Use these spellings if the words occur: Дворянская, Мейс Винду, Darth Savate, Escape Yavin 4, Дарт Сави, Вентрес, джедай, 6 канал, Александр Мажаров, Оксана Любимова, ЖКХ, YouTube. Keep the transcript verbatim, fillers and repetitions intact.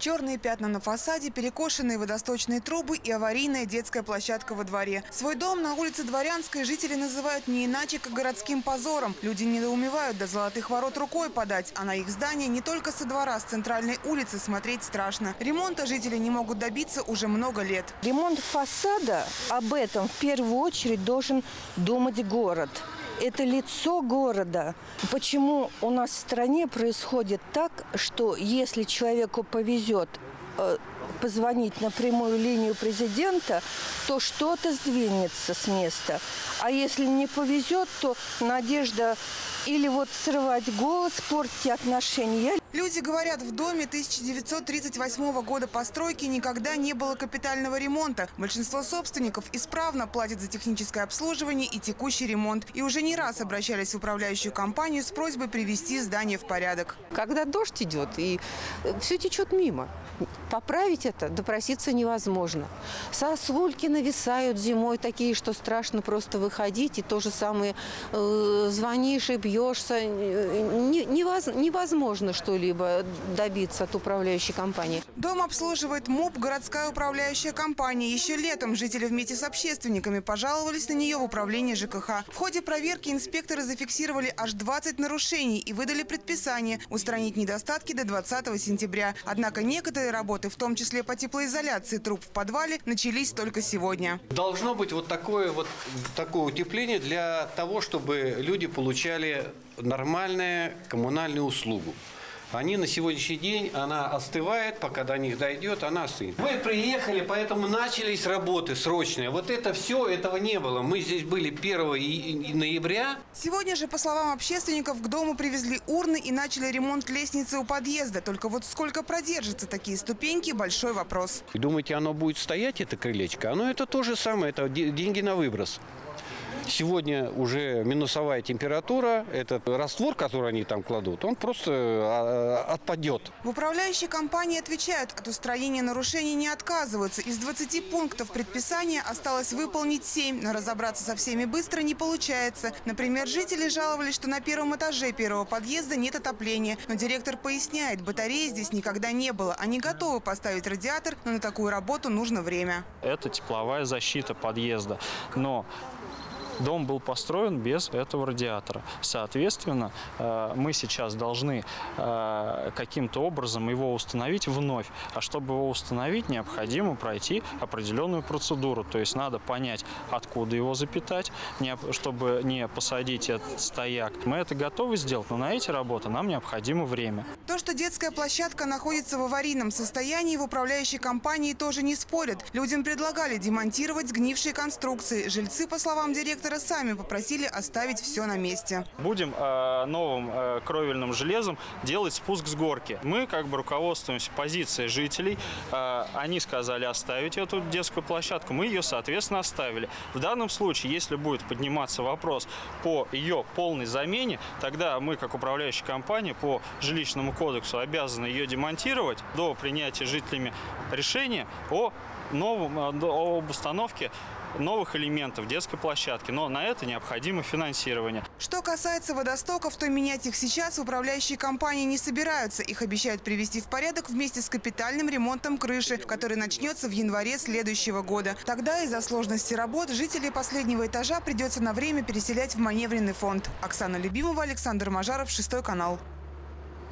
Черные пятна на фасаде, перекошенные водосточные трубы и аварийная детская площадка во дворе. Свой дом на улице Дворянской жители называют не иначе, как городским позором. Люди недоумевают, до золотых ворот рукой подать, а на их здание не только со двора, с центральной улицы смотреть страшно. Ремонта жители не могут добиться уже много лет. Ремонт фасада, об этом в первую очередь должен думать город. Это лицо города. Почему у нас в стране происходит так, что если человеку повезет позвонить на прямую линию президента, то что-то сдвинется с места. А если не повезет, то надежда или вот срывать голос, портить отношения. Люди говорят, в доме тысяча девятьсот тридцать восьмого года постройки никогда не было капитального ремонта. Большинство собственников исправно платят за техническое обслуживание и текущий ремонт. И уже не раз обращались в управляющую компанию с просьбой привести здание в порядок. Когда дождь идет и все течет мимо, поправить это допроситься невозможно. Сосульки нависают зимой такие, что страшно просто выходить. И то же самое, э, звонишь и бьешься. Не, невоз, невозможно что-либо добиться от управляющей компании. Дом обслуживает МУП «Городская управляющая компания». Еще летом жители вместе с общественниками пожаловались на нее в управление ЖКХ. В ходе проверки инспекторы зафиксировали аж двадцать нарушений и выдали предписание устранить недостатки до двадцатого сентября. Однако некоторые работы, в том числе по теплоизоляции труб в подвале, начались только сегодня. Должно быть вот такое, вот такое утепление для того, чтобы люди получали нормальную коммунальную услугу. Они на сегодняшний день, она остывает, пока до них дойдет, она остынет. Мы приехали, поэтому начались работы срочные. Вот это все, этого не было. Мы здесь были первого ноября. Сегодня же, по словам общественников, к дому привезли урны и начали ремонт лестницы у подъезда. Только вот сколько продержатся такие ступеньки – большой вопрос. Думаете, оно будет стоять, это крылечко? Оно это то же самое, это деньги на выброс. Сегодня уже минусовая температура, этот раствор, который они там кладут, он просто отпадет. В управляющей компании отвечают, от устранения нарушений не отказываются. Из двадцати пунктов предписания осталось выполнить семь, но разобраться со всеми быстро не получается. Например, жители жаловались, что на первом этаже первого подъезда нет отопления. Но директор поясняет, батареи здесь никогда не было. Они готовы поставить радиатор, но на такую работу нужно время. Это тепловая защита подъезда, но дом был построен без этого радиатора. Соответственно, мы сейчас должны каким-то образом его установить вновь. А чтобы его установить, необходимо пройти определенную процедуру. То есть надо понять, откуда его запитать, чтобы не посадить этот стояк. Мы это готовы сделать, но на эти работы нам необходимо время. То, что детская площадка находится в аварийном состоянии, в управляющей компании тоже не спорят. Людям предлагали демонтировать сгнившие конструкции. Жильцы, по словам директора, сами попросили оставить все на месте. Будем э, новым э, кровельным железом делать спуск с горки. Мы как бы руководствуемся позицией жителей. Э, они сказали оставить эту детскую площадку. Мы ее, соответственно, оставили. В данном случае, если будет подниматься вопрос по ее полной замене, тогда мы, как управляющая компания, по жилищному кодексу обязаны ее демонтировать до принятия жителями решения о, новом, о об установке новых элементов детской площадки, но на это необходимо финансирование. Что касается водостоков, то менять их сейчас управляющие компании не собираются. Их обещают привести в порядок вместе с капитальным ремонтом крыши, который начнется в январе следующего года. Тогда из-за сложности работ жителей последнего этажа придется на время переселять в маневренный фонд. Оксана Любимова, Александр Мажаров, шестой канал.